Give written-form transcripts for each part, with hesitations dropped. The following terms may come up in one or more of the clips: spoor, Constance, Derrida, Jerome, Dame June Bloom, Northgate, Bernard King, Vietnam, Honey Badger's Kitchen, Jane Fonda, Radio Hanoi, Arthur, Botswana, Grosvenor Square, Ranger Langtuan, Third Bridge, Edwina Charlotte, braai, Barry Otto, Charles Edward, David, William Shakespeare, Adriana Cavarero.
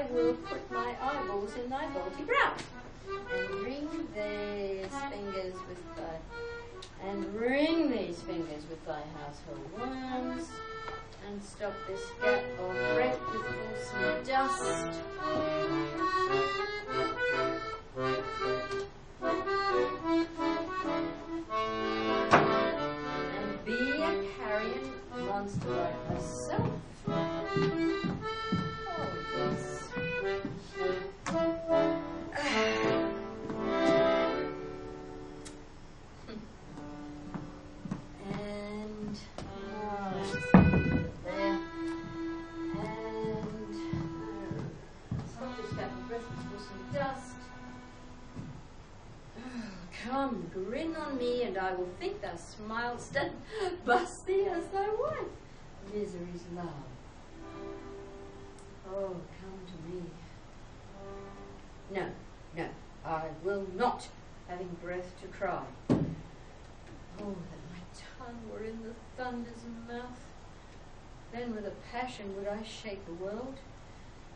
I will put my eyeballs in thy vaulty brow, and ring these fingers with thy household worms, and stop this gap of wreck with wholesome dust. And be a carrion monster like myself. Oh, yes. Come, grin on me, and I will think thou smilest and bust thee as thy wife. Misery's love. Oh, come to me. No, no, I will not, having breath to cry. Oh, that my tongue were in the thunder's mouth. Then with a passion would I shake the world,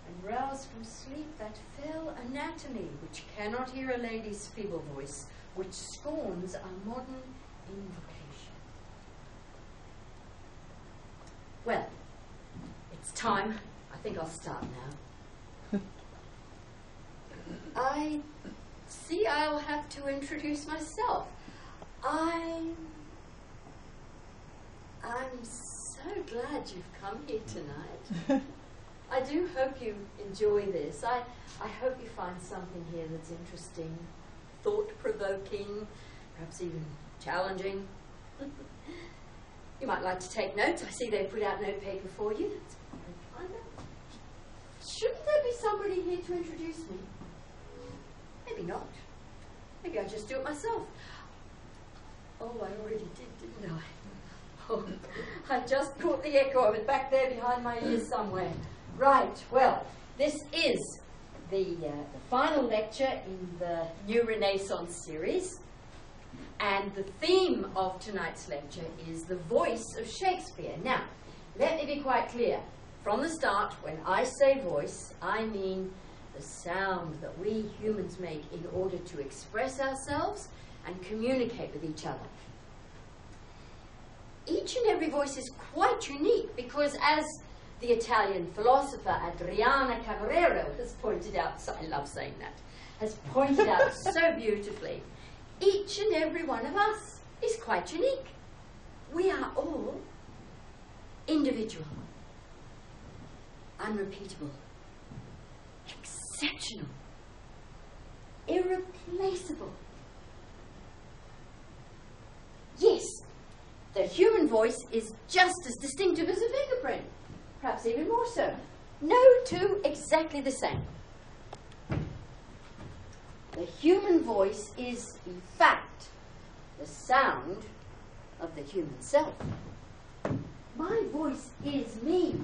and rouse from sleep that fell anatomy, which cannot hear a lady's feeble voice, which scorns a modern invocation. Well, it's time. I think I'll start now. I see I'll have to introduce myself. I'm so glad you've come here tonight. I do hope you enjoy this. I hope you find something here that's interesting, thought-provoking, perhaps even challenging. You might like to take notes. I see they put out notepaper for you. Shouldn't there be somebody here to introduce me? Maybe not. Maybe I'll just do it myself. Oh, I already did, didn't I? Oh, I just caught the echo of it back there behind my ears somewhere. Right, well, this is the final lecture in the New Renaissance series, and the theme of tonight's lecture is the voice of Shakespeare. Now, let me be quite clear. From the start, when I say voice, I mean the sound that we humans make in order to express ourselves and communicate with each other. Each and every voice is quite unique because, as the Italian philosopher Adriana Cavarero has pointed out, I love saying that, has pointed out so beautifully, each and every one of us is quite unique. We are all individual, unrepeatable, exceptional, irreplaceable. Yes, the human voice is just as distinctive as a fingerprint. Perhaps even more so. No two exactly the same. The human voice is, in fact, the sound of the human self. My voice is me,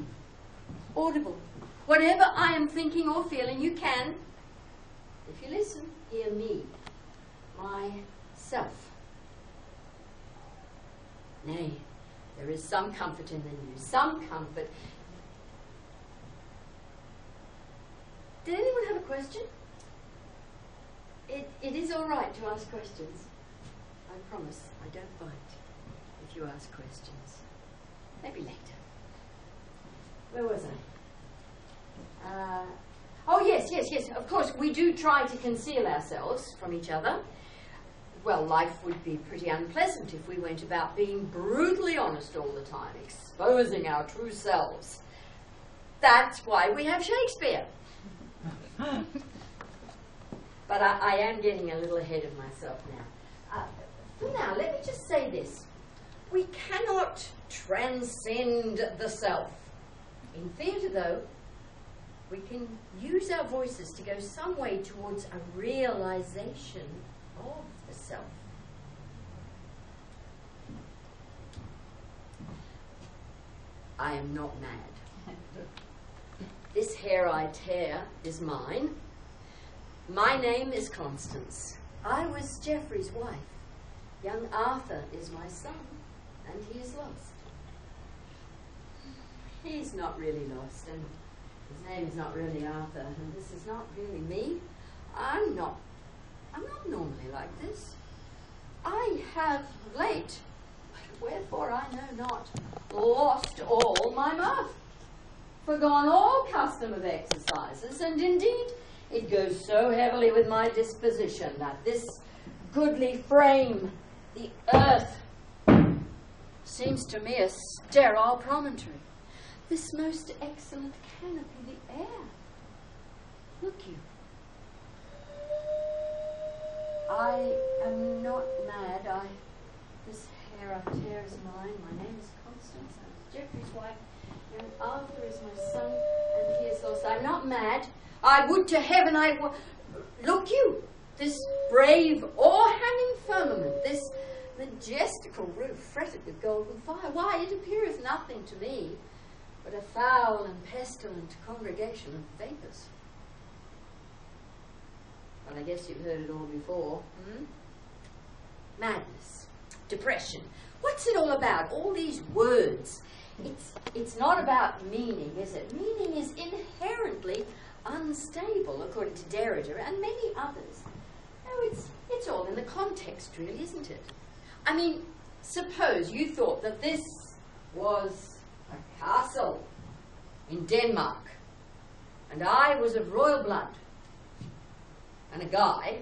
audible. Whatever I am thinking or feeling, you can, if you listen, hear me, myself. Nay, there is some comfort in the new, some comfort. Did anyone have a question? It is all right to ask questions. I promise I don't bite if you ask questions. Maybe later. Where was I? Oh, yes. Of course, we do try to conceal ourselves from each other. Well, life would be pretty unpleasant if we went about being brutally honest all the time, exposing our true selves. That's why we have Shakespeare. But I am getting a little ahead of myself now. For now, let me just say this. We cannot transcend the self. In theatre, though, we can use our voices to go some way towards a realization of the self. I am not mad. This hair I tear is mine. My name is Constance. I was Geoffrey's wife. Young Arthur is my son, and he is lost. He's not really lost, and His name is not really Arthur, and this is not really me. I'm not normally like this. I have late, but wherefore I know not, lost all my mirth, forgone all custom of exercises, and indeed it goes so heavily with my disposition that this goodly frame, the earth, seems to me a sterile promontory, this most excellent canopy, the air. Look you, I am not mad. This hair up here is mine. My name is Constance. I'm Jeffrey's wife, and Arthur is my son, and he is lost. I'm not mad. I would to heaven I were. Look you, this brave o'erhanging firmament, this majestical roof fretted with golden fire. Why, it appeareth nothing to me but a foul and pestilent congregation of vapours. Well, I guess you've heard it all before. Hmm? Madness, depression. What's it all about? All these words. It's not about meaning, is it? Meaning is inherently unstable, according to Derrida and many others. No, it's all in the context, really, isn't it? I mean, suppose you thought that this was a castle in Denmark, and I was of royal blood, and a guy,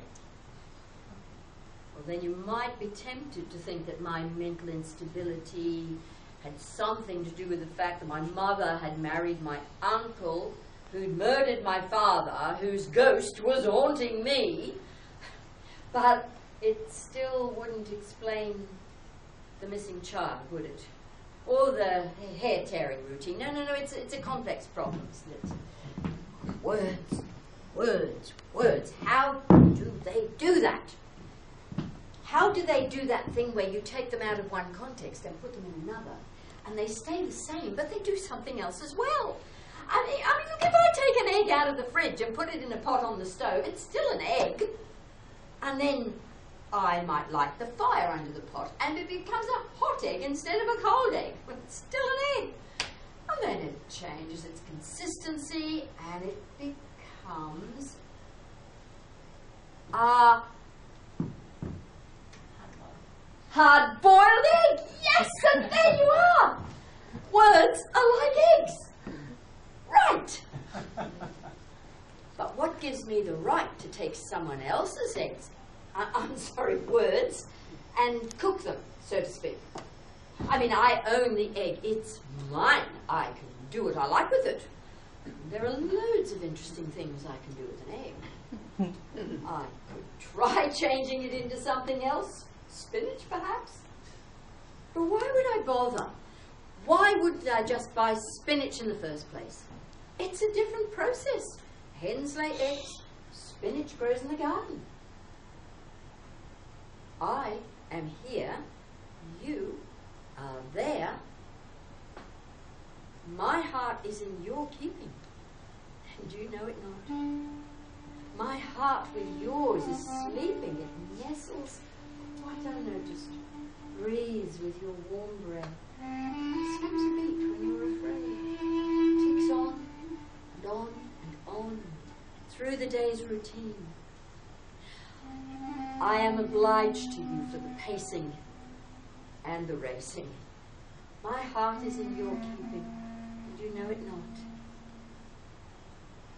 well, then you might be tempted to think that my mental instability had something to do with the fact that my mother had married my uncle, who'd murdered my father, whose ghost was haunting me, but it still wouldn't explain the missing child, would it? Or the hair-tearing routine. No, it's a complex problem, isn't it? Words, words, words. How do they do that? How do they do that thing where you take them out of one context and put them in another, and they stay the same, but they do something else as well? I mean, look, if I take an egg out of the fridge and put it in a pot on the stove, it's still an egg. And then I might light the fire under the pot, and it becomes a hot egg instead of a cold egg, but it's still an egg. And then it changes its consistency, and it becomes a hard-boiled egg. Yes, and there you are. Words are like eggs. Right. But what gives me the right to take someone else's eggs, words, and cook them, so to speak? I mean, I own the egg. It's mine. I can do what I like with it. There are loads of interesting things I can do with an egg. I could try changing it into something else, spinach perhaps. But why would I bother? Why would I just buy spinach in the first place? It's a different process. Hens lay eggs, spinach grows in the garden. I am here, you are there. My heart is in your keeping, and you know it not. My heart with yours is sleeping, it nestles, quite unnoticed, breathes with your warm breath, skips a beat when you're afraid, ticks on and on and on through the day's routine. I am obliged to you for the pacing and the racing. My heart is in your keeping, and you know it not.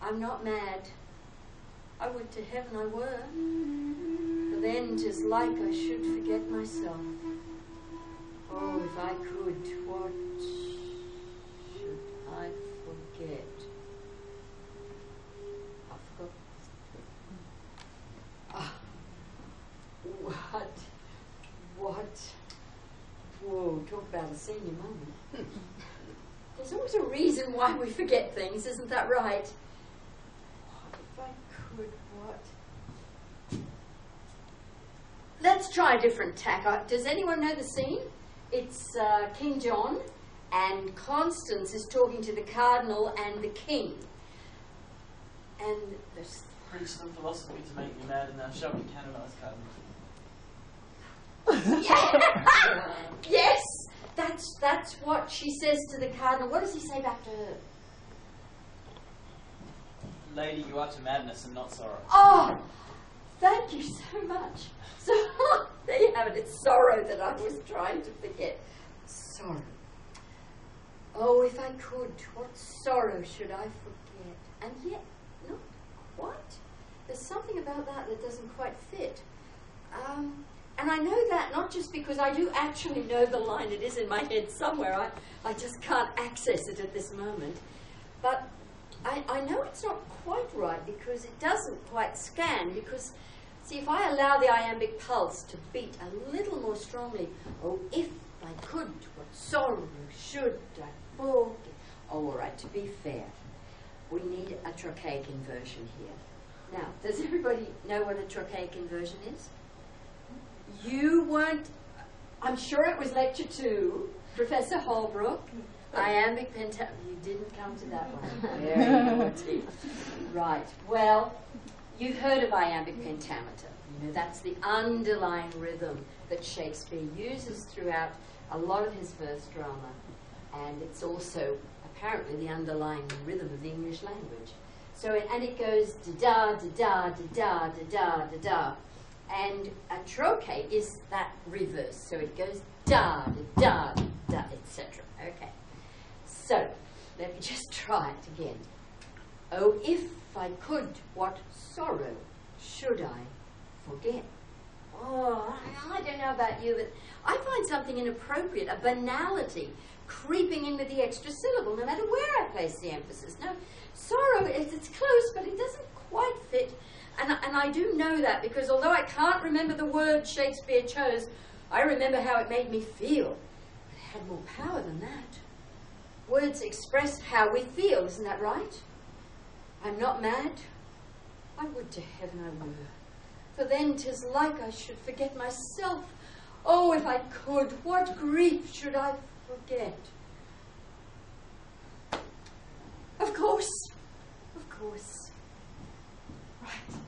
I'm not mad. I would to heaven I were, for then 'tis like I should forget myself. Oh, if I could, what should I forget? I forgot. Whoa, talk about a senior moment. There's always a reason why we forget things, isn't that right? What if I could, what? Let's try a different tack. Does anyone know the scene? It's King John, and Constance is talking to the Cardinal and the King. And there's... Preach some philosophy to make me mad, and thou shalt be canonized, Cardinal. Yeah. Yes, that's what she says to the Cardinal. What does he say back to her? Lady, you are to madness and not sorrow. Oh, thank you so much. So, there you have it. It's sorrow that I was trying to forget. Sorrow. Oh, if I could, what sorrow should I forget? And yet, not quite. There's something about that that doesn't quite fit. And I know that not just because I do actually know the line. It is in my head somewhere. I just can't access it at this moment. But I know it's not quite right because it doesn't quite scan. Because, see, if I allow the iambic pulse to beat a little more strongly, oh, if I could, what sorrow should I forget? Oh, all right, to be fair, we need a trochaic inversion here. Now, does everybody know what a trochaic inversion is? You weren't, I'm sure it was lecture 2, Professor Holbrook, iambic pentameter. You didn't come to that one. Very naughty. Right, well, you've heard of iambic pentameter. You know, that's the underlying rhythm that Shakespeare uses throughout a lot of his first drama. And it's also, apparently, the underlying rhythm of the English language. So, and it goes da-da, da-da, da-da, da-da, da-da. And a trochée is that reverse, so it goes da, da, da, da, etc. Okay, so let me just try it again. Oh, if I could, what sorrow should I forget? Oh, I don't know about you, but I find something inappropriate, a banality, creeping in with the extra syllable, no matter where I place the emphasis. No, sorrow, it's close, but it doesn't quite fit. And I do know that because although I can't remember the word Shakespeare chose, I remember how it made me feel. But it had more power than that. Words express how we feel, isn't that right? I'm not mad. I would to heaven I were. For then 'tis like I should forget myself. Oh, if I could, what grief should I forget? Of course. Of course. Right.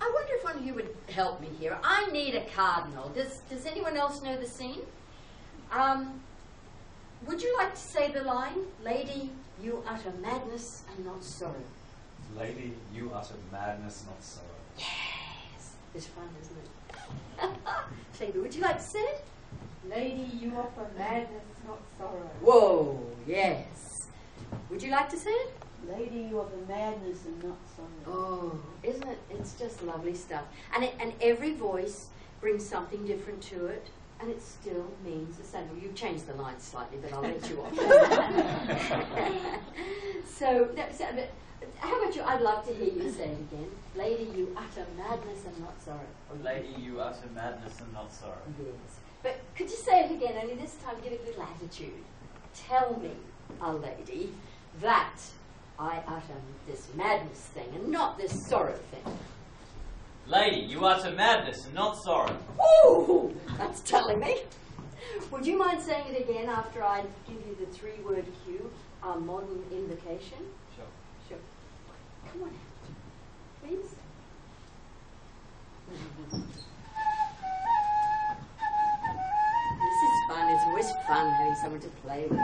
I wonder if one of you would help me here. I need a cardinal. Does anyone else know the scene? Would you like to say the line? Lady, you utter madness and not sorrow. Lady, you utter madness, not sorrow. Yes. It's fun, isn't it? Lady, would you like to say it? Lady, you utter madness, not sorrow. Whoa, yes. Would you like to say it? Lady, you are the madness and not sorrow. Oh, isn't it? It's just lovely stuff. And every voice brings something different to it, and it still means the same. You've changed the line slightly, but I'll let you off. So, that's a bit, how about you? I'd love to hear you say it again. Lady, you utter madness and not sorrow. Or lady, you utter madness and not sorrow. Yes. But could you say it again, only this time give it a little attitude. Tell me, a lady, that I utter this madness thing and not this sorrow thing. Lady, you utter madness and not sorrow. Oh, that's telling me. Would you mind saying it again after I give you the 3-word cue, our modern invocation? Sure. Sure. Come on out, please. This is fun. It's always fun having someone to play with.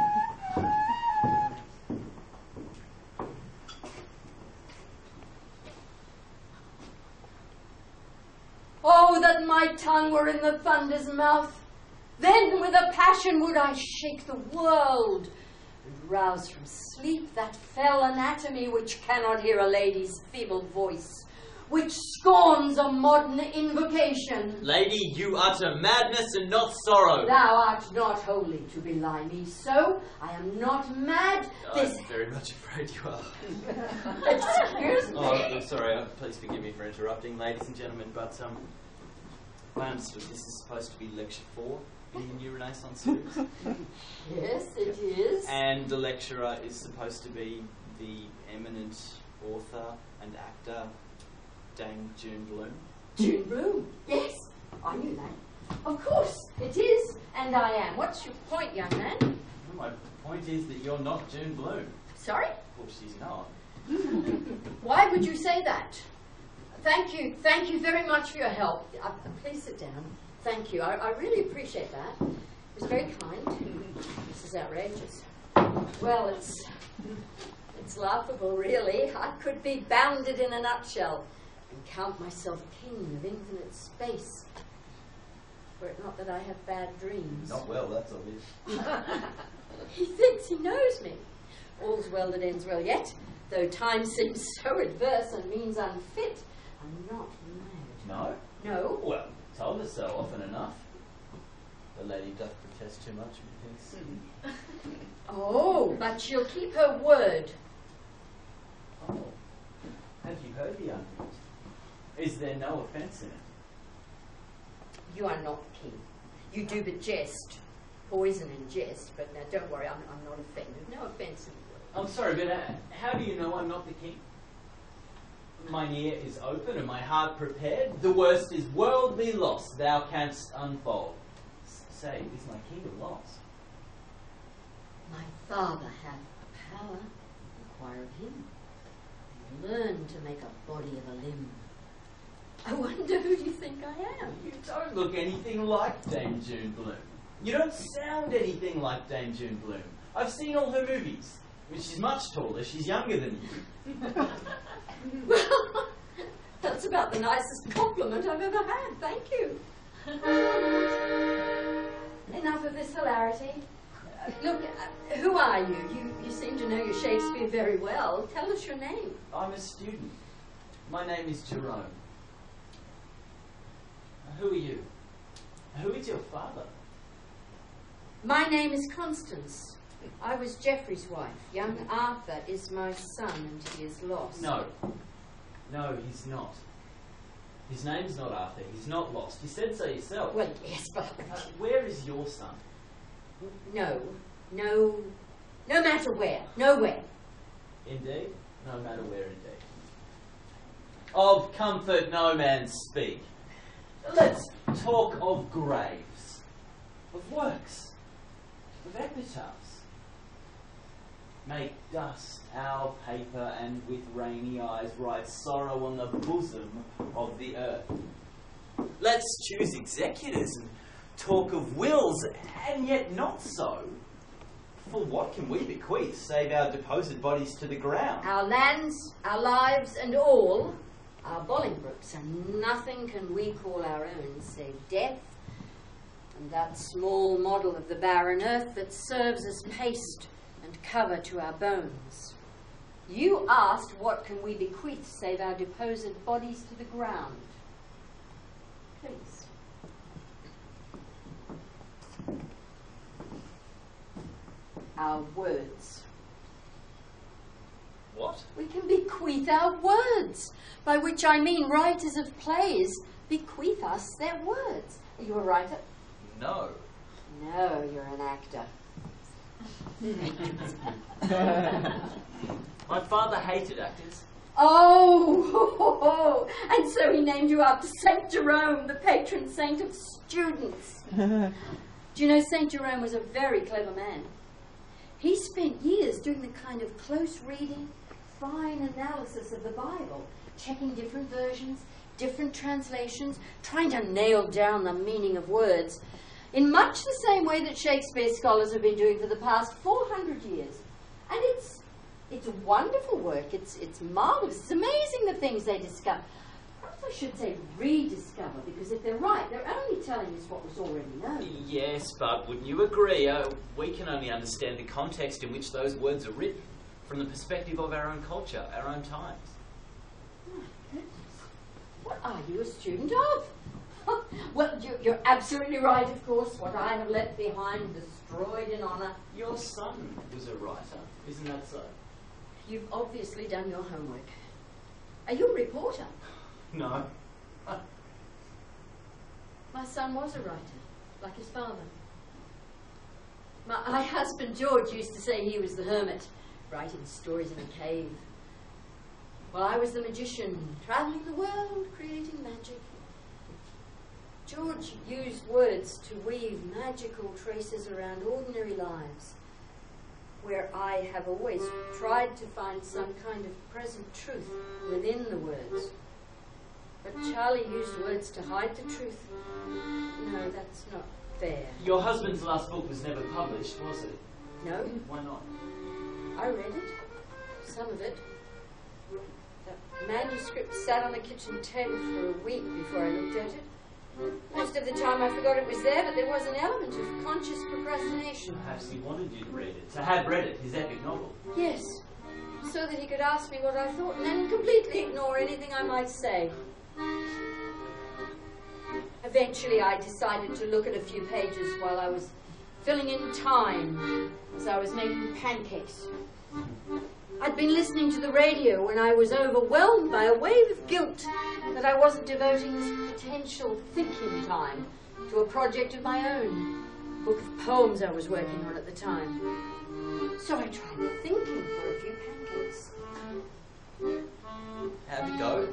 Oh, that my tongue were in the thunder's mouth. Then with a passion would I shake the world and rouse from sleep that fell anatomy which cannot hear a lady's feeble voice, which scorns a modern invocation. Lady, you utter madness and not sorrow. Thou art not holy to belie me so. I am not mad. I'm very much afraid you are. Excuse me. Oh, I'm sorry. Please forgive me for interrupting, ladies and gentlemen, but I understood this is supposed to be lecture 4 in the New Renaissance series. Yes, it is. And the lecturer is supposed to be the eminent author and actor Dame June Bloom. June Bloom? Yes, I knew that. Of course, it is, and I am. What's your point, young man? Well, my point is that you're not June Bloom. Sorry? Well, she's not. Why would you say that? Thank you very much for your help. Please sit down. Thank you. I really appreciate that. It was very kind. This is outrageous. Well, it's laughable, really. I could be bounded in a nutshell and count myself king of infinite space. Were it not that I have bad dreams. Not well, that's obvious. He thinks he knows me. All's well that ends well yet, though time seems so adverse and means unfit. I'm not mad. No? No. Well, told us so often enough. The lady doth protest too much, methinks. Oh, but she'll keep her word. Oh, have you heard the argument? Is there no offence in it? You are not king. You do but jest. Poison and jest, but now don't worry, I'm not offended. No offence in the world. I'm sorry, but how do you know I'm not the king? Mine ear is open and my heart prepared. The worst is worldly loss thou canst unfold. Say, is my kingdom lost? My father hath a power, inquire of him, and learn to make a body of a limb. I wonder who do you think I am? You don't look anything like Dame June Bloom. You don't sound anything like Dame June Bloom. I've seen all her movies. I mean, she's much taller, she's younger than you. Well, that's about the nicest compliment I've ever had, thank you. Enough of this hilarity. Look, who are you? You seem to know your Shakespeare very well. Tell us your name. I'm a student. My name is Jerome. Who are you? Who is your father? My name is Constance. I was Geoffrey's wife. Young Arthur is my son, and he is lost. No. No, he's not. His name's not Arthur. He's not lost. You said so yourself. Well, yes, but... where is your son? No. No. No matter where. Nowhere. Indeed? No matter where, indeed. Of comfort no man speak. Let's talk of graves. Of works. Of epitaphs. Make dust our paper, and with rainy eyes write sorrow on the bosom of the earth. Let's choose executors and talk of wills, and yet not so. For what can we bequeath save our deposed bodies to the ground? Our lands, our lives, and all our Bolingbrooks, and nothing can we call our own save death, and that small model of the barren earth that serves as paste and cover to our bones. You asked what can we bequeath save our deposed bodies to the ground. Please. Our words. What? We can bequeath our words, by which I mean writers of plays bequeath us their words. Are you a writer? No. No, you're an actor. My father hated actors. Oh, and so he named you after St. Jerome, the patron saint of students. Do you know, St. Jerome was a very clever man. He spent years doing the kind of close reading, fine analysis of the Bible, checking different versions, different translations, trying to nail down the meaning of words, in much the same way that Shakespeare scholars have been doing for the past 400 years. And it's wonderful work. It's marvelous. It's amazing the things they discover. Perhaps I should say rediscover, because if they're right, they're only telling us what was already known. Yes, but wouldn't you agree? We can only understand the context in which those words are written from the perspective of our own culture, our own times. My goodness. What are you a student of? Well, you're absolutely right, of course. What I have left behind, destroyed in honour. Your son was a writer, isn't that so? You've obviously done your homework. Are you a reporter? No. My son was a writer, like his father. My husband George used to say he was the hermit, writing stories in a cave. Well, I was the magician, travelling the world, creating magic. George used words to weave magical traces around ordinary lives, where I have always tried to find some kind of present truth within the words. But Charlie used words to hide the truth. No, that's not fair. Your husband's last book was never published, was it? No. Why not? I read it. Some of it. The manuscript sat on the kitchen table for a week before I looked at it. Most of the time I forgot it was there, but there was an element of conscious procrastination. Perhaps he wanted you to read it, to have read it, his epic novel. Yes, so that he could ask me what I thought and then completely ignore anything I might say. Eventually I decided to look at a few pages while I was filling in time, as I was making pancakes. I'd been listening to the radio when I was overwhelmed by a wave of guilt that I wasn't devoting this potential thinking time to a project of my own, a book of poems I was working on at the time. So I tried thinking for a few pancakes. How'd it go?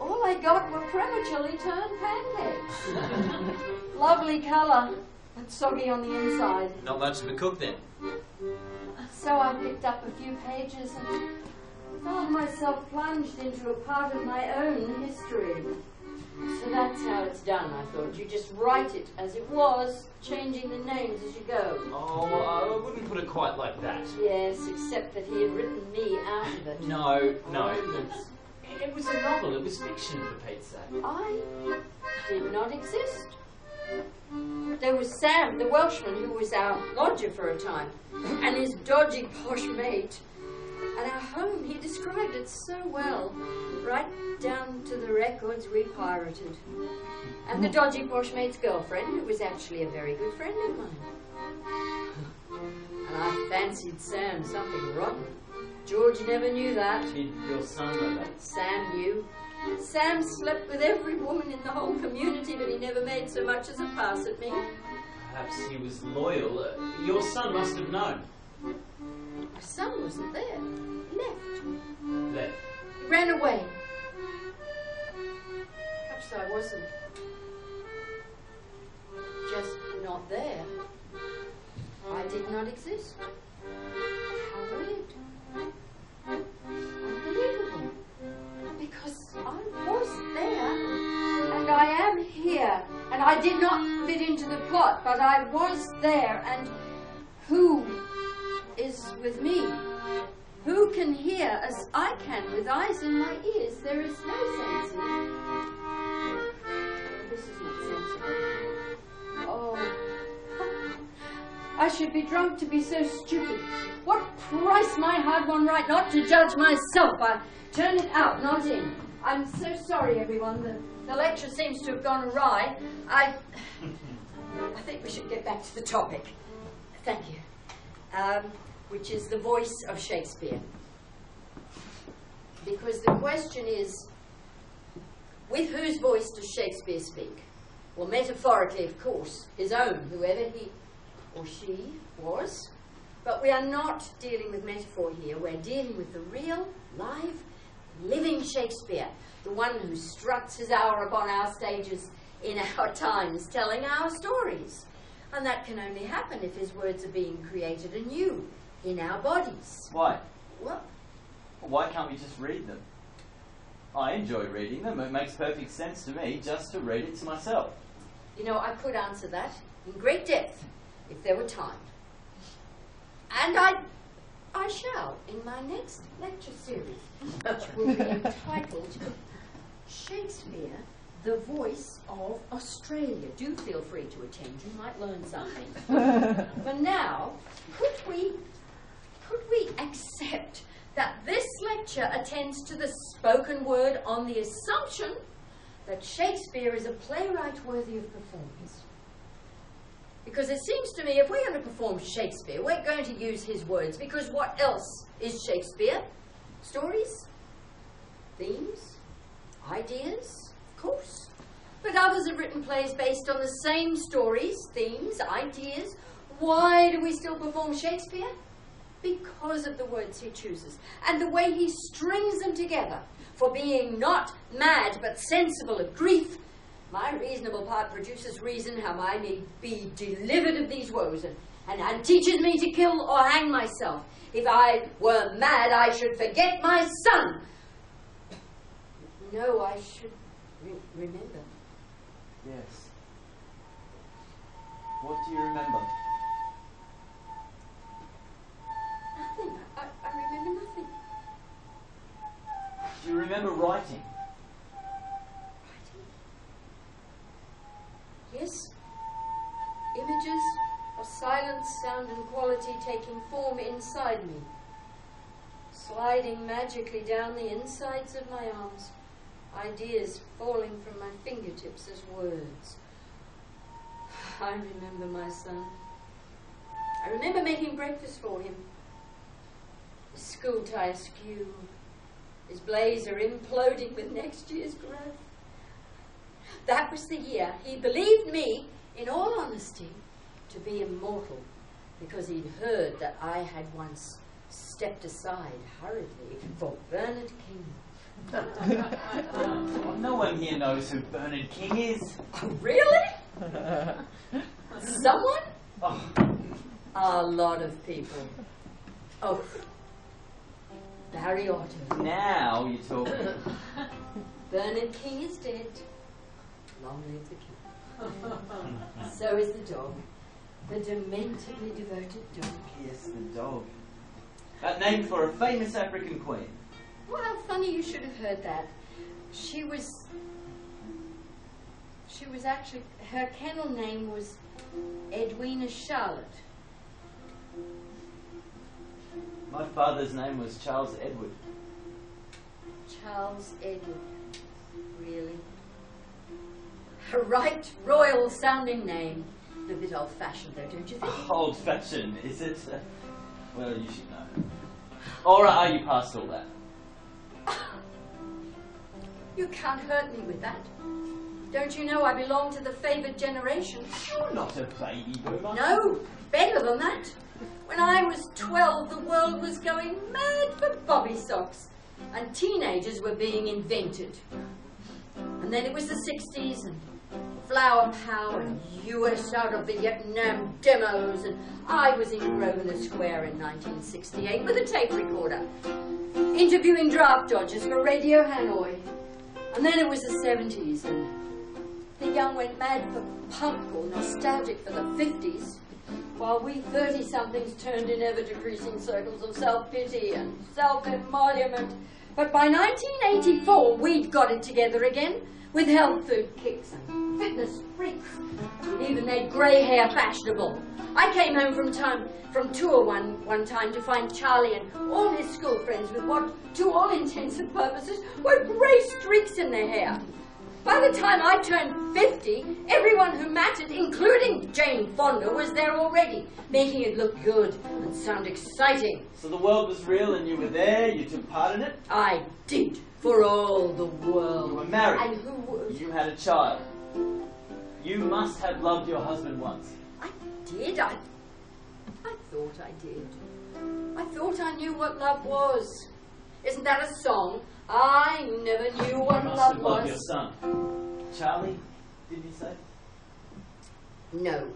All I got were prematurely turned pancakes. Lovely colour and soggy on the inside. Not much of a cook then. So I picked up a few pages and found myself plunged into a part of my own history. So that's how it's done, I thought. You just write it as it was, changing the names as you go. Oh, I wouldn't put it quite like that. Yes, except that he had written me out of it. No. It was a novel. It was fiction, for Pete's sake. I did not exist. There was Sam, the Welshman, who was our lodger for a time, and his dodgy posh mate. And our home, he described it so well, right down to the records we pirated. And the dodgy posh mate's girlfriend, who was actually a very good friend of mine. And I fancied Sam something rotten. George never knew that. Your son knew that. Sam knew. Sam slept with every woman in the whole community, but he never made so much as a pass at me. Perhaps he was loyal. Your son must have known. My son wasn't there. He left. Left? He ran away. Perhaps I wasn't. Just not there. I did not exist. How weird. Unbelievable. Because I was there, and I am here, and I did not fit into the plot, but I was there, and who is with me? Who can hear as I can with eyes in my ears? There is no sense in it. This is not sensible. Oh, I should be drunk to be so stupid. What price my hard-won right not to judge myself? I turn it out, not in. I'm so sorry, everyone. The lecture seems to have gone awry. I think we should get back to the topic. Thank you. Which is the voice of Shakespeare. Because the question is, with whose voice does Shakespeare speak? Well, metaphorically, of course, his own, whoever he or she was. But we are not dealing with metaphor here. We're dealing with the real, live, living Shakespeare, the one who struts his hour upon our stages in our times, telling our stories. And that can only happen if his words are being created anew in our bodies. Why? Well, why can't we just read them? I enjoy reading them. It makes perfect sense to me just to read it to myself. You know, I could answer that in great depth if there were time. And I shall in my next lecture series, which will be entitled Shakespeare, the Voice of Australia. Do feel free to attend, you might learn something. For now, could we accept that this lecture attends to the spoken word on the assumption that Shakespeare is a playwright worthy of performance? Because it seems to me if we're going to perform Shakespeare, we're going to use his words, because what else is Shakespeare? Stories, themes, ideas, of course. But others have written plays based on the same stories, themes, ideas. Why do we still perform Shakespeare? Because of the words he chooses and the way he strings them together. For being not mad but sensible of grief, my reasonable part produces reason how I may be delivered of these woes, and teaches me to kill or hang myself. If I were mad, I should forget my son. No, I should remember. Yes. What do you remember? writing. Writing? Yes. Images of silence, sound and quality taking form inside me, sliding magically down the insides of my arms, ideas falling from my fingertips as words. I remember my son. I remember making breakfast for him. His school tie askew, his blazer imploding with next year's growth. That was the year he believed me, in all honesty, to be immortal, because he'd heard that I had once stepped aside hurriedly for Bernard King. Well, no one here knows who Bernard King is. Really? Someone? Oh. A lot of people. Oh, Barry Otto. Now you're talking. Bernard King is dead. Long live the king. So is the dog. The dementedly devoted dog. Yes, the dog. That name for a famous African queen. Well, funny you should have heard that. She was actually, her kennel name was Edwina Charlotte. My father's name was Charles Edward. Charles Edward, really? A right royal sounding name. A bit old fashioned though, don't you think? Old fashioned, is it? Well, you should know. Or are you past all that? You can't hurt me with that. Don't you know I belong to the favoured generation? You're not a baby boomer. No, better than that. When I was 12, the world was going mad for bobby socks, and teenagers were being invented. And then it was the 60s, and flower power, and US out of Vietnam demos, and I was in Grosvenor Square in 1968 with a tape recorder, interviewing draft dodgers for Radio Hanoi. And then it was the 70s, and the young went mad for punk or nostalgic for the 50s, while we 30-somethings turned in ever-decreasing circles of self-pity and self-emolument. But by 1984, we'd got it together again, with health food kicks and fitness freaks. Even made grey hair fashionable. I came home from tour one time to find Charlie and all his school friends with what, to all intents and purposes, were grey streaks in their hair. By the time I turned 50, everyone who mattered, including Jane Fonda, was there already, making it look good and sound exciting. So the world was real and you were there, you took part in it? I did, for all the world. You were married. And who was? You had a child. You must have loved your husband once. I did. I thought I did. I thought I knew what love was. Isn't that a song? I never knew what love was. You must have loved your son. Charlie, did you say? No.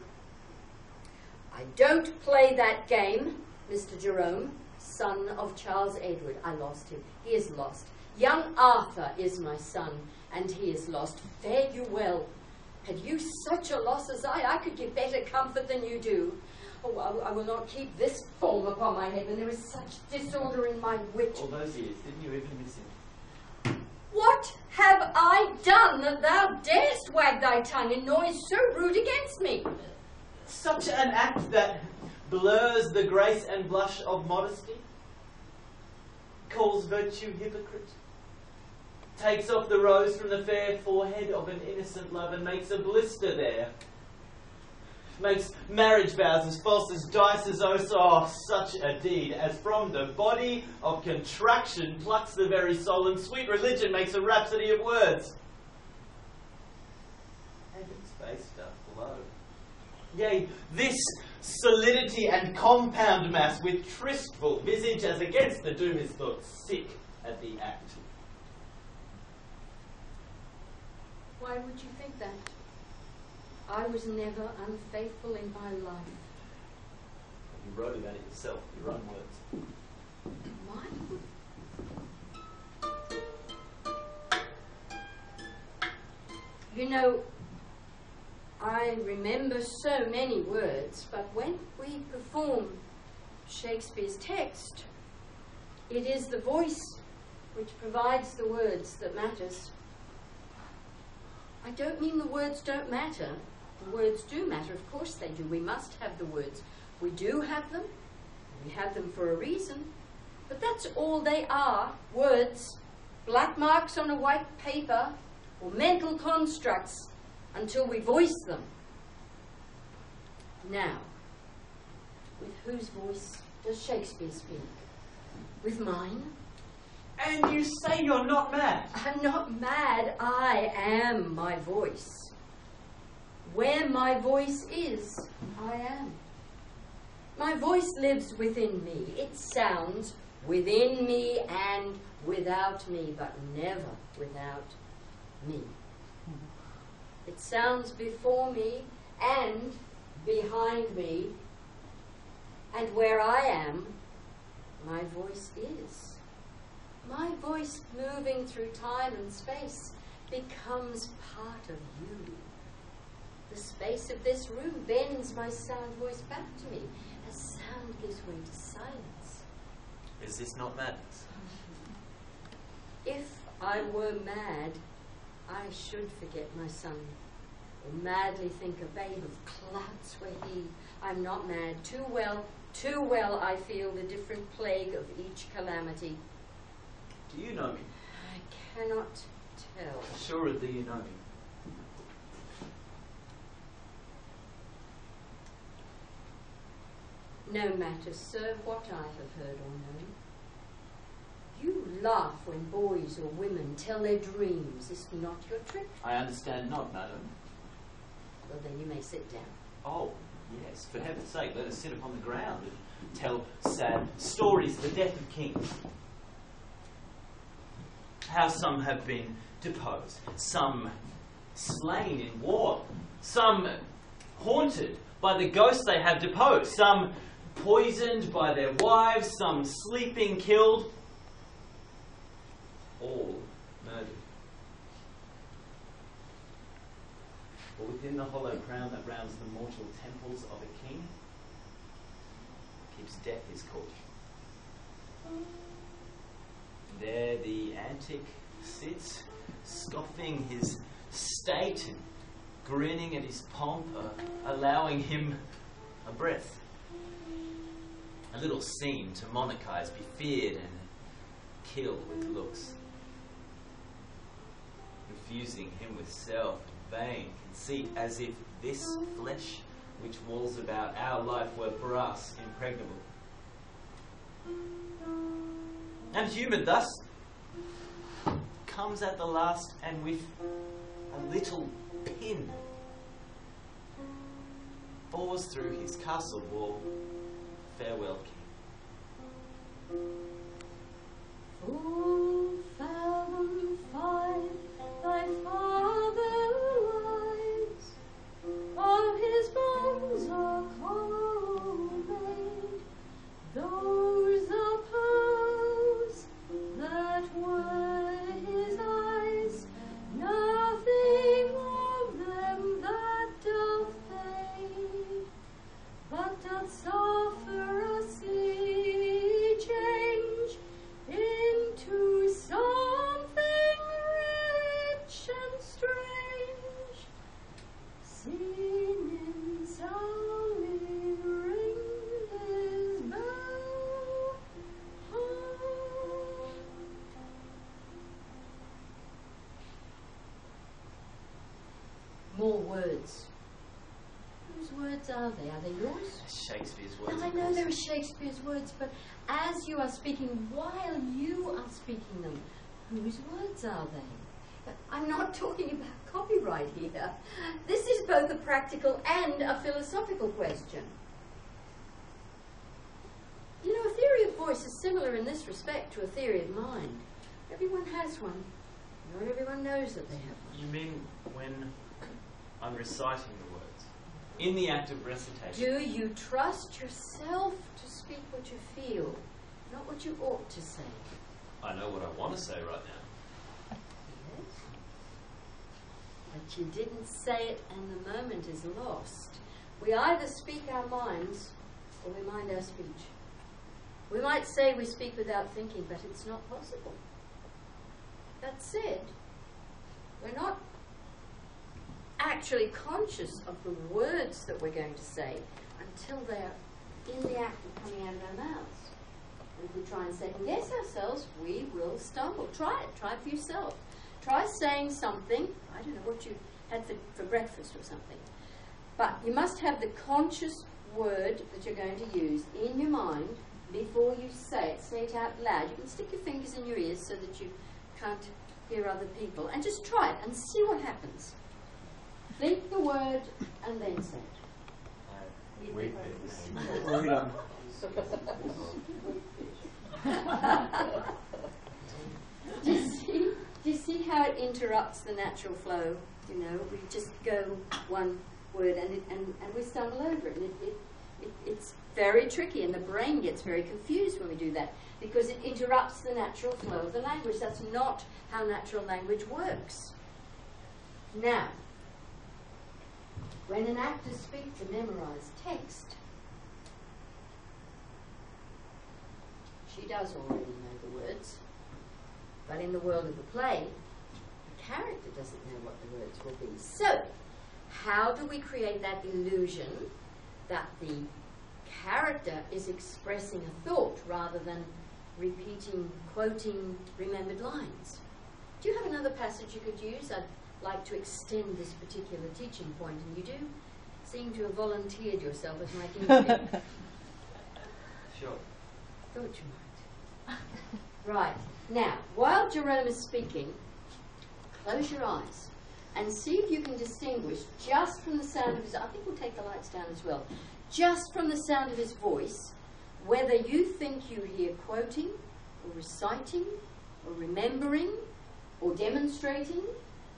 I don't play that game, Mr. Jerome, son of Charles Edward. I lost him. He is lost. Young Arthur is my son, and he is lost. Fare you well. Had you such a loss as I could give better comfort than you do. Oh, I will not keep this form upon my head, and there is such disorder in my wit. All those years, didn't you even miss him? What have I done that thou darest wag thy tongue in noise so rude against me? Such an act that blurs the grace and blush of modesty, calls virtue hypocrite, takes off the rose from the fair forehead of an innocent love and makes a blister there. Makes marriage vows as false as dice as oaths. Oh, such a deed as from the body of contraction plucks the very soul, and sweet religion makes a rhapsody of words. Heaven's face doth blow. Yea, this solidity and compound mass with tristful visage as against the doom is thought sick at the act. Why would you think that? I was never unfaithful in my life. You wrote about it yourself, your own words. Mine? You know, I remember so many words, but when we perform Shakespeare's text, it is the voice which provides the words that matters. I don't mean the words don't matter. The words do matter, of course they do. We must have the words. We do have them. We have them for a reason. But that's all they are, words, black marks on a white paper, or mental constructs until we voice them. Now, with whose voice does Shakespeare speak? With mine? And you say you're not mad. I'm not mad. I am my voice. Where my voice is, I am. My voice lives within me. It sounds within me and without me, but never without me. It sounds before me and behind me, and where I am, my voice is. My voice moving through time and space becomes part of you. The space of this room bends my sound voice back to me as sound gives way to silence. Is this not madness? If I were mad, I should forget my son, or madly think a babe of clouts were he. I'm not mad. Too well I feel the different plague of each calamity. Do you know me? I cannot tell. Assuredly you know me. No matter, sir, what I have heard or known. You laugh when boys or women tell their dreams. Is not your trick? I understand not, madam. Well, then you may sit down. Oh, yes, for heaven's sake, let us sit upon the ground and tell sad stories of the death of kings. How some have been deposed, some slain in war, some haunted by the ghosts they have deposed, some poisoned by their wives, some sleeping killed, all murdered. But within the hollow crown that rounds the mortal temples of a king, keeps death his court. There the antic sits, scoffing his state and grinning at his pomp, allowing him a breath. A little seam to monarchize, be feared and killed with looks, infusing him with self and vain conceit, as if this flesh which walls about our life were for us impregnable. And human thus comes at the last, and with a little pin bores through his castle wall. Farewell, King. Full fathom find thy father lies, all his bones are cold laid. Those are pearls that were his eyes, nothing of them that doth fade, but doth suffer a sea change into something rich and strange, seen in solemnly ring his bell. Oh. More words. Whose words are they? Are they yours? Shakespeare's words. I know they're Shakespeare's words, but as you are speaking, while you are speaking them, whose words are they? I'm not talking about copyright here. This is both a practical and a philosophical question. You know, a theory of voice is similar in this respect to a theory of mind. Everyone has one. Not everyone knows that they have one. You mean when I'm reciting the words? In the act of recitation. Do you trust yourself to speak what you feel, not what you ought to say? I know what I want to say right now. Yes. But you didn't say it, and the moment is lost. We either speak our minds, or we mind our speech. We might say we speak without thinking, but it's not possible. That said, we're not actually conscious of the words that we're going to say until they're in the act of coming out of our mouths. And if we try and second guess ourselves, we will stumble. Try it. Try it for yourself. Try saying something. I don't know what you had for breakfast or something. But you must have the conscious word that you're going to use in your mind before you say it. Say it out loud. You can stick your fingers in your ears so that you can't hear other people. And just try it and see what happens. Think the word and then say it. Wait, do you see how it interrupts the natural flow? You know, we just go one word and we stumble over it. And it's very tricky, and the brain gets very confused when we do that because it interrupts the natural flow of the language. That's not how natural language works. Now, when an actor speaks a memorized text, she does already know the words, but in the world of the play, the character doesn't know what the words will be. So, how do we create that illusion that the character is expressing a thought rather than repeating, quoting remembered lines? Do you have another passage you could use? I'd like to extend this particular teaching point, and you do seem to have volunteered yourself as my guinea pig. Sure. Thought you might. Right. Now, while Jerome is speaking, close your eyes and see if you can distinguish just from the sound of his... I think we'll take the lights down as well. Just from the sound of his voice, whether you think you hear quoting or reciting or remembering or demonstrating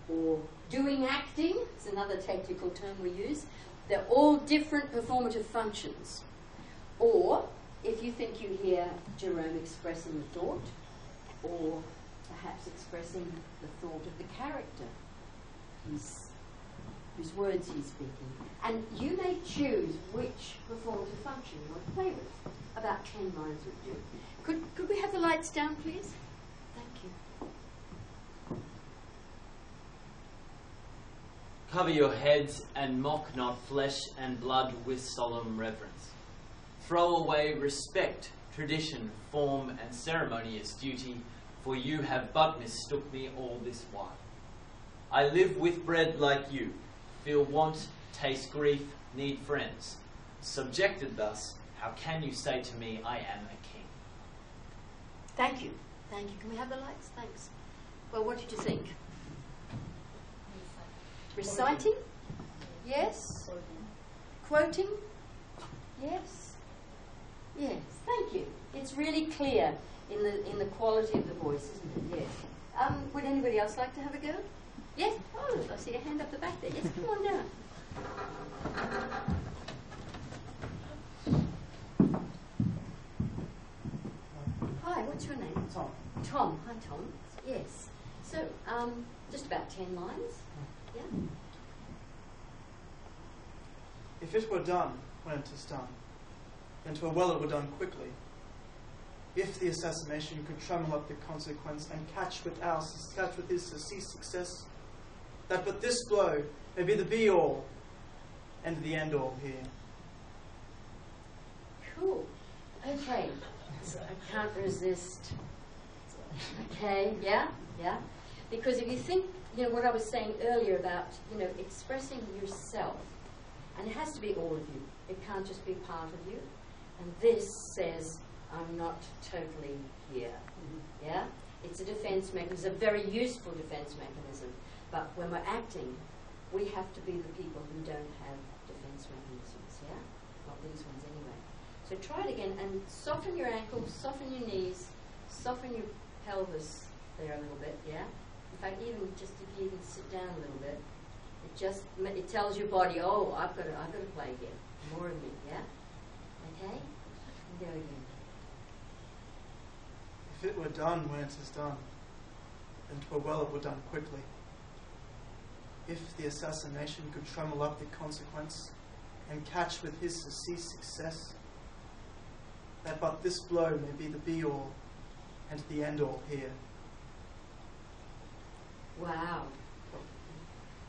or doing acting, it's another technical term we use. They're all different performative functions. Or, if you think you hear Jerome expressing the thought, or perhaps expressing the thought of the character whose words he's speaking. And you may choose which performative function you want to play with. About 10 lines would do. Could we have the lights down, please? Thank you. Cover your heads and mock not flesh and blood with solemn reverence. Throw away respect, tradition, form, and ceremonious duty, for you have but mistook me all this while. I live with bread like you, feel want, taste grief, need friends. Subjected thus, how can you say to me, I am a king? Thank you. Thank you. Can we have the lights? Thanks. Well, what did you think? Reciting? Yes. Quoting? Yes. Yes. Thank you. It's really clear in the quality of the voice, isn't it? Yes. Would anybody else like to have a go? Yes. Oh, I see a hand up the back there. Yes, come on down. Hi. What's your name? Tom. Tom. Hi, Tom. Yes. So, just about 10 lines. Yeah. If it were done when it is done, then 'twere well it were done quickly. If the assassination could tremble up the consequence and catch with his to see success, that but this blow may be the be-all and the end-all here. Cool. Okay. So I can't resist. Okay. Yeah. Yeah. Because if you think, you know, what I was saying earlier about, you know, expressing yourself, and it has to be all of you. It can't just be part of you. And this says, I'm not totally here. Mm-hmm. Yeah? It's a defense mechanism, a very useful defense mechanism. But when we're acting, we have to be the people who don't have defense mechanisms. Yeah? Not these ones anyway. So try it again, and soften your ankles, soften your knees, soften your pelvis there a little bit, yeah? In fact, even just if you even sit down a little bit, it tells your body, oh, I've got to play here, more of me, yeah. Okay, and go again. If it were done when it is done, then 'twere well it were done quickly. If the assassination could tremble up the consequence, and catch with his to see success, that but this blow may be the be-all and the end-all here. Wow.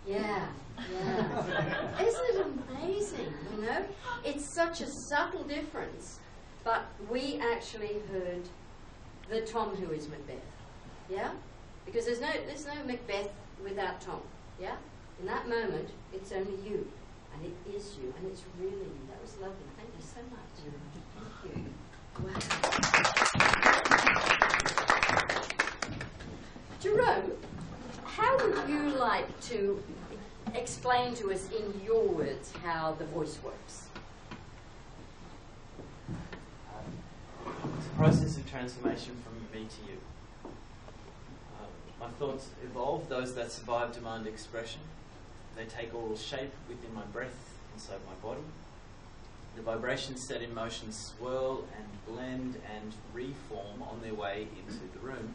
Yeah, yeah. Isn't it amazing, you know? It's such a subtle difference. But we actually heard the Tom who is Macbeth, yeah? Because there's no Macbeth without Tom, yeah? In that moment, it's only you, and it is you, and it's really you. That was lovely. Thank you so much. Thank you. Wow. Jerome, how would you like to explain to us in your words how the voice works? It's a process of transformation from me to you. My thoughts evolve, those that survive demand expression. They take oral shape within my breath, inside my body. The vibrations set in motion swirl and blend and reform on their way into the room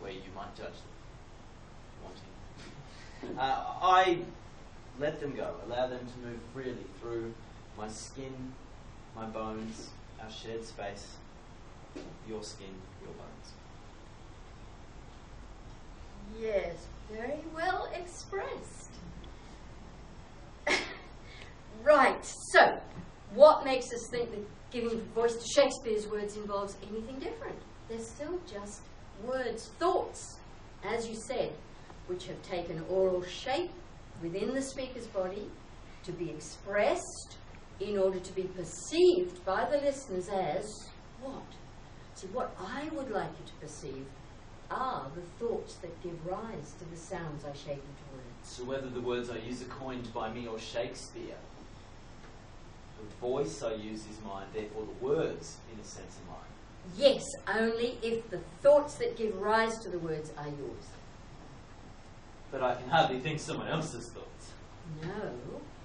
where you might judge them. I let them go, allow them to move freely through my skin, my bones, our shared space, your skin, your bones. Yes, very well expressed. Right, so what makes us think that giving voice to Shakespeare's words involves anything different? They're still just words, thoughts, as you said, which have taken oral shape within the speaker's body to be expressed in order to be perceived by the listeners as what? So what I would like you to perceive are the thoughts that give rise to the sounds I shape into words. So whether the words I use are coined by me or Shakespeare, the voice I use is mine, therefore the words, in a sense, are mine. Yes, only if the thoughts that give rise to the words are yours. But I can hardly think someone else's thoughts. No,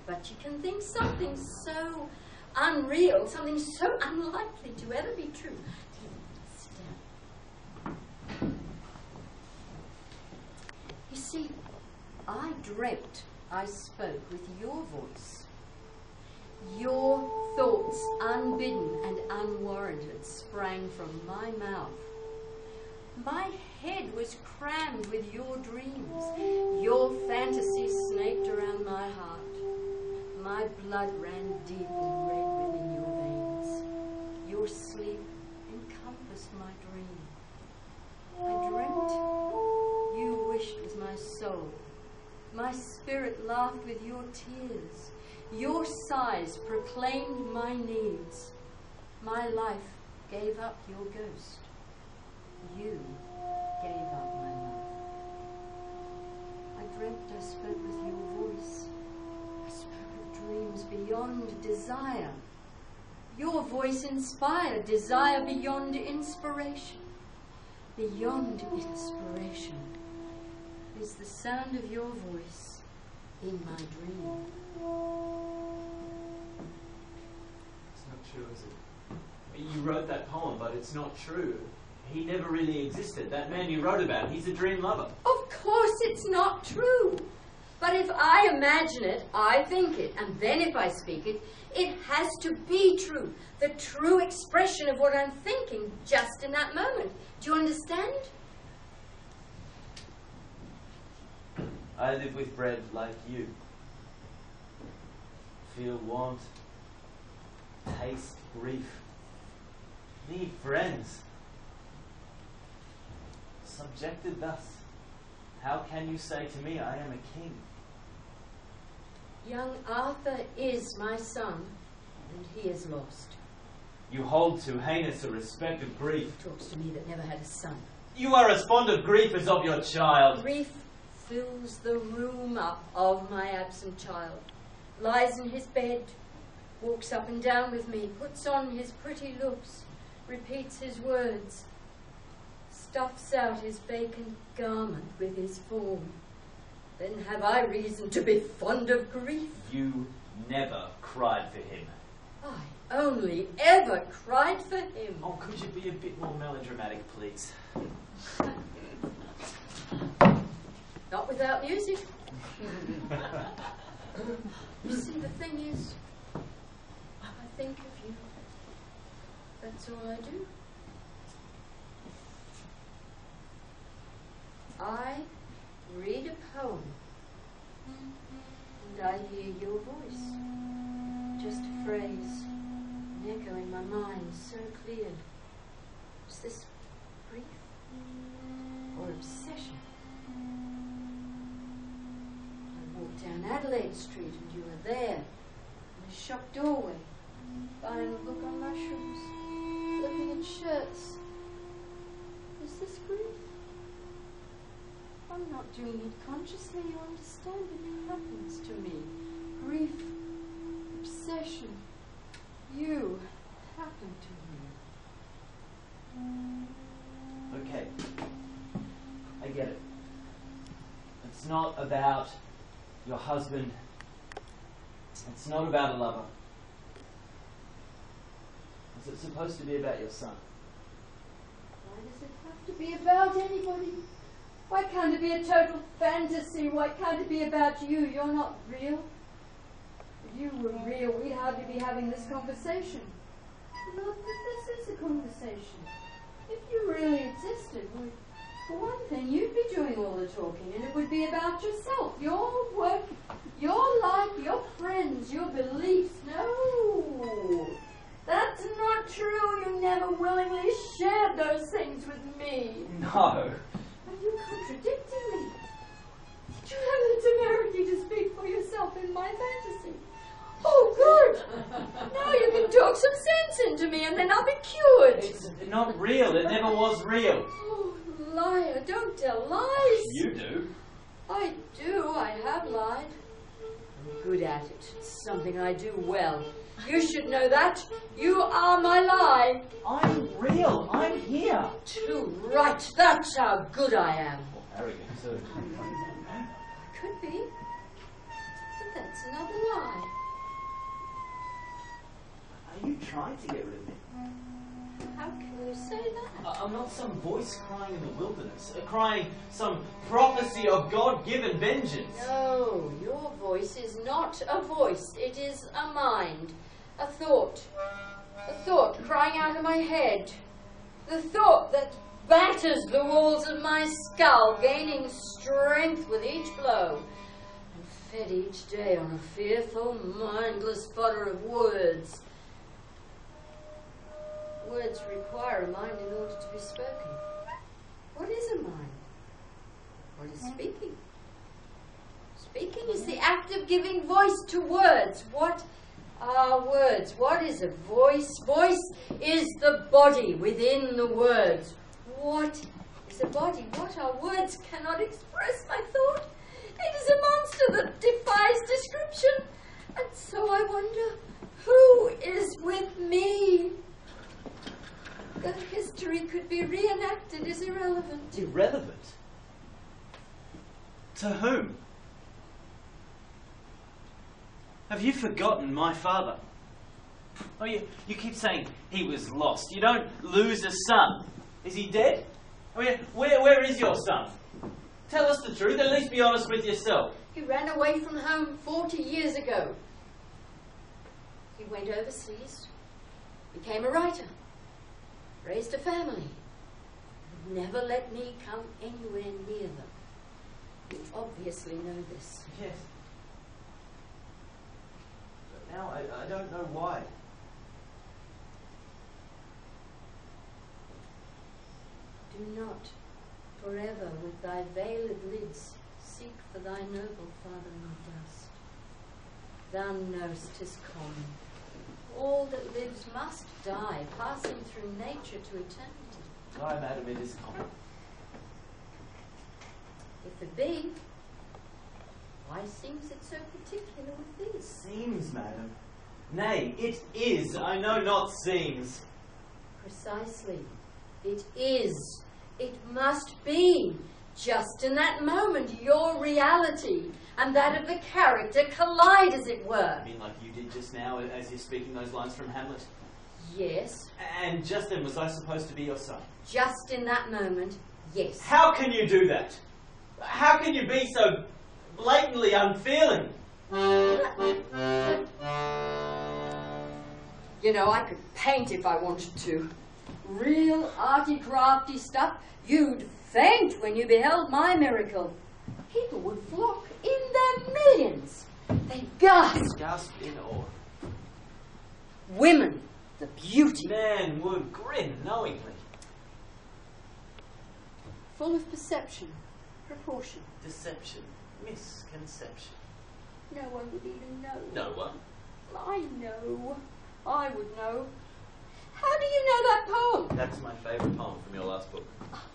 but you can think something so unreal, something so unlikely to ever be true. Sit down. You see, I dreamt I spoke with your voice. Your thoughts, unbidden and unwarranted, sprang from my mouth. My head was crammed with your dreams. Your fantasies snaked around my heart. My blood ran deep and red within your veins. Your sleep encompassed my dream. I dreamt. You wished with my soul. My spirit laughed with your tears. Your sighs proclaimed my needs. My life gave up your ghost. You gave up my love. I dreamt I spoke with your voice. I spoke of dreams beyond desire. Your voice inspired desire beyond inspiration. Beyond inspiration is the sound of your voice in my dream. It's not true, is it? You wrote that poem, but it's not true. He never really existed. That man you wrote about, he's a dream lover. Of course it's not true. But if I imagine it, I think it. And then if I speak it, it has to be true. The true expression of what I'm thinking just in that moment. Do you understand? I live with bread like you. Feel want. Taste grief. Need friends. Subjected thus, how can you say to me, I am a king? Young Arthur is my son, and he is lost. You hold too heinous a respect of grief. He talks to me that never had a son. You are as fond of grief as of your child. Grief fills the room up of my absent child, lies in his bed, walks up and down with me, puts on his pretty looks, repeats his words, stuffs out his vacant garment with his form. Then have I reason to be fond of grief? You never cried for him. I only ever cried for him. Oh, could you be a bit more melodramatic, please? Not without music. You see, the thing is, I think of you. That's all I do. I read a poem, and I hear your voice. Just a phrase, an echo in my mind, so clear. Was this grief or obsession? I walked down Adelaide Street and you were there, in a shop doorway, buying a book on mushrooms, looking at shirts. Is this grief? I'm not doing it consciously, you understand, but it happens to me. Grief, obsession, you happen to me. Okay, I get it. It's not about your husband. It's not about a lover. Is it supposed to be about your son? Why does it have to be about anybody? Why can't it be a total fantasy? Why can't it be about you? You're not real. If you were real, we'd hardly be having this conversation. Not that this is a conversation. If you really existed, well, for one thing, you'd be doing all the talking, and it would be about yourself, your work, your life, your friends, your beliefs. No, that's not true. You never willingly shared those things with me. No. You're contradicting me. Did you have the temerity to speak for yourself in my fantasy? Oh, good. Now you can talk some sense into me and then I'll be cured. It's not real. It never was real. Oh, liar. Don't tell lies. You do. I do. I have lied. I'm good at it. It's something I do well. You should know that. You are my lie. I'm real. I'm here. Too right. That's how good I am. Well, arrogant, too. Could be. But that's another lie. Are you trying to get rid of me? How can you say that? I'm not some voice crying in the wilderness, crying some prophecy of God-given vengeance. No, your voice is not a voice. It is a mind, a thought crying out of my head, the thought that batters the walls of my skull, gaining strength with each blow, and fed each day on a fearful, mindless fodder of words. Words require a mind in order to be spoken. What is a mind? What is speaking? Speaking is the act of giving voice to words. What are words? What is a voice? Voice is the body within the words. What is a body? What are words? Cannot express my thought. It is a monster that defies description. And so I wonder, who is with me? That history could be reenacted is irrelevant. Irrelevant? To whom? Have you forgotten my father? Oh, you keep saying he was lost. You don't lose a son. Is he dead? I mean, where is your son? Tell us the truth, at least be honest with yourself. He ran away from home 40 years ago. He went overseas, became a writer. Raised a family, never let me come anywhere near them. You obviously know this. Yes. But now I don't know why. Do not forever with thy veiled lids seek for thy noble father in the dust. Thou know'st 'tis common. All that lives must die, passing through nature to eternity. Why, madam, it is common. If it be, why seems it so particular with these? Seems, madam. Nay, it is, I know not seems. Precisely. It is. It must be. Just in that moment, your reality and that of the character collide, as it were. I mean, like you did just now, as you're speaking those lines from Hamlet? Yes. And just then, was I supposed to be your son? Just in that moment, yes. How can you do that? How can you be so blatantly unfeeling? You know, I could paint if I wanted to. Real arty, crafty stuff. You'd faint when you beheld my miracle. people would flock in their millions. They gasped in awe. Women, the beauty. Men would grin knowingly. Full of perception, proportion. Deception, misconception. No one would even know. No one? Well, I know. I would know. How do you know that poem? That's my favourite poem from your last book.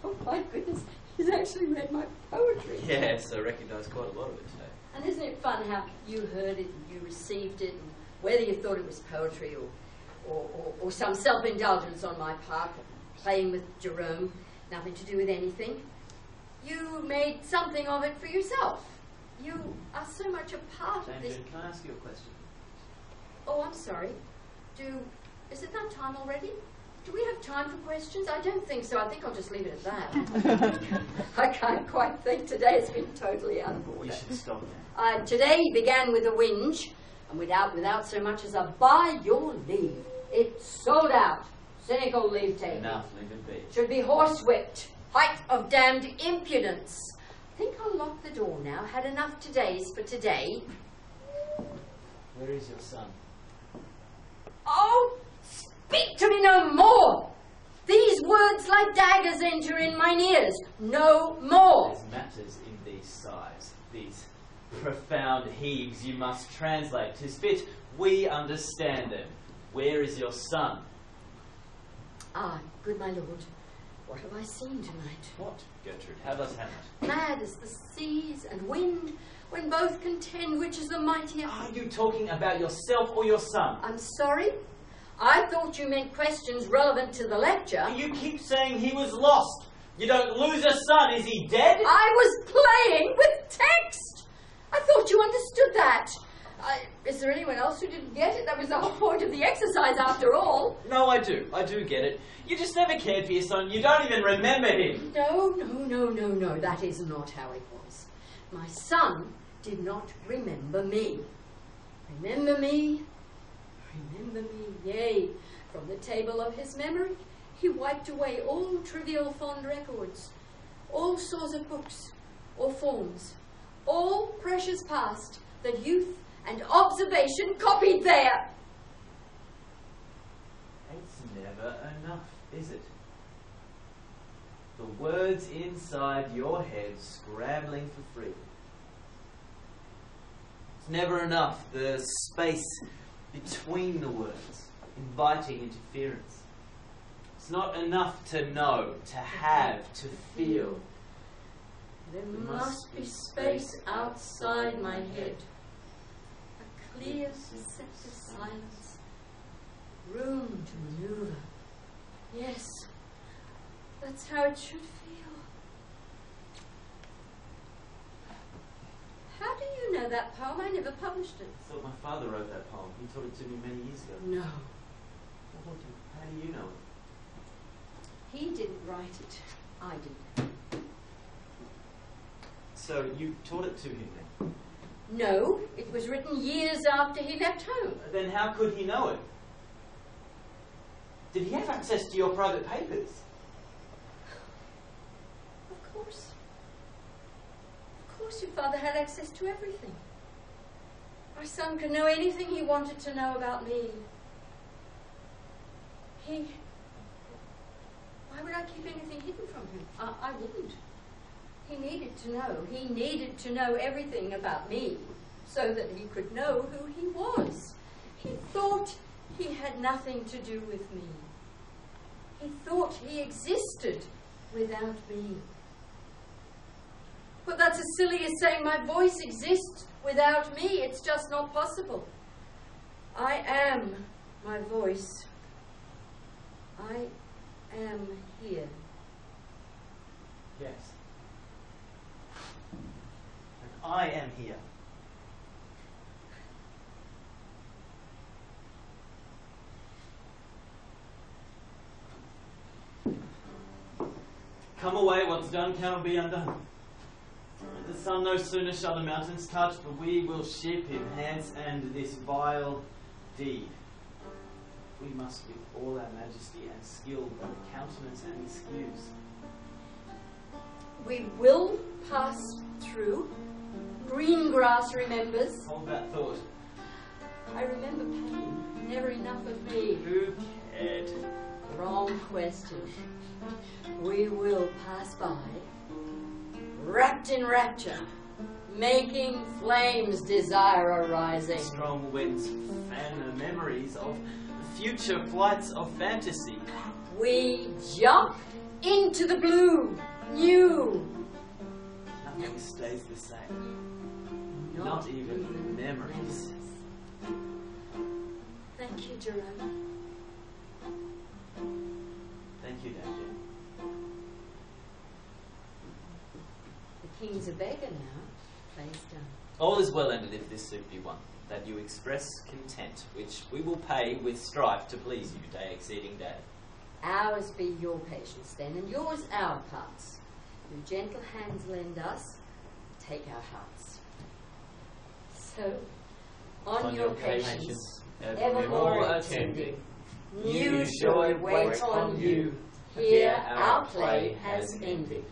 Oh my goodness, he's actually read my poetry. Yes, I recognise quite a lot of it today. And isn't it fun how you heard it and you received it, and whether you thought it was poetry or some self-indulgence on my part, playing with Jerome, nothing to do with anything, you made something of it for yourself. You are so much a part of this... Jane, can I ask you a question? Oh, I'm sorry. Is it that time already? Do we have time for questions? I don't think so. I think I'll just leave it at that. I can't quite think. Today has been totally out of order. You should stop now. Today began with a whinge, and without so much as a "by your leave." It sold out. Cynical leave taking. Enough, leave it be. Should be horsewhipped. Height of damned impudence. I think I'll lock the door now. Had enough today's for today. Where is your son? Oh! Speak to me no more! These words like daggers enter in mine ears. No more! There's matters in these sighs, these profound heaves you must translate. 'Tis fit we understand them. Where is your son? Ah, good my lord, what have I seen tonight? What, Gertrude, how does Hamlet? Mad as the seas and wind, when both contend which is the mightier. Are you talking about yourself or your son? I'm sorry? I thought you meant questions relevant to the lecture. You keep saying he was lost. You don't lose a son. Is he dead? I was playing with text. I thought you understood that. Is there anyone else who didn't get it? That was the whole point of the exercise after all. No, I do. I do get it. You just never cared for your son. You don't even remember him. No. That is not how it was. My son did not remember me. Remember me? Remember me, yea, from the table of his memory, he wiped away all trivial fond records, all stores of books or forms, all precious past that youth and observation copied there. It's never enough, is it? The words inside your head scrambling for freedom. It's never enough, the space between the words, inviting interference. It's not enough to know, to have, to feel. There must be space outside my head, a clear, receptive silence, room to maneuver. Yes, that's how it should feel. How do you know that poem? I never published it. I thought my father wrote that poem. He taught it to me many years ago. No. How do you know it? He didn't write it. I did. So you taught it to him then? No, it was written years after he left home. Then how could he know it? Did he have access to your private papers? Of course. Of course your father had access to everything. My son could know anything he wanted to know about me. Why would I keep anything hidden from him? I wouldn't. He needed to know. He needed to know everything about me so that he could know who he was. He thought he had nothing to do with me. He thought he existed without me. But that's as silly as saying my voice exists without me. It's just not possible. I am my voice. I am here. Yes. And I am here. Come away, what's done cannot be undone. The sun no sooner shall the mountains touch, but we will ship him hence and this vile deed. We must with all our majesty and skill both countenance and excuse. We will pass through. Green grass remembers. Hold that thought. I remember pain. Never enough of me. Who cared? Wrong question. We will pass by, wrapped in rapture, making flames desire arising. Strong winds fan the memories of future flights of fantasy. We jump into the blue, new. Nothing stays the same. Not even memories. Thank you, Jerome. Thank you, Dame June. The king's a beggar now, face down. All is well ended if this suit be won, that you express content, which we will pay with strife to please you, day exceeding day. Ours be your patience then, and yours our parts. Your gentle hands lend us, take our hearts. So, on your patience, evermore attending, new joy waits on you. Here our play has ended.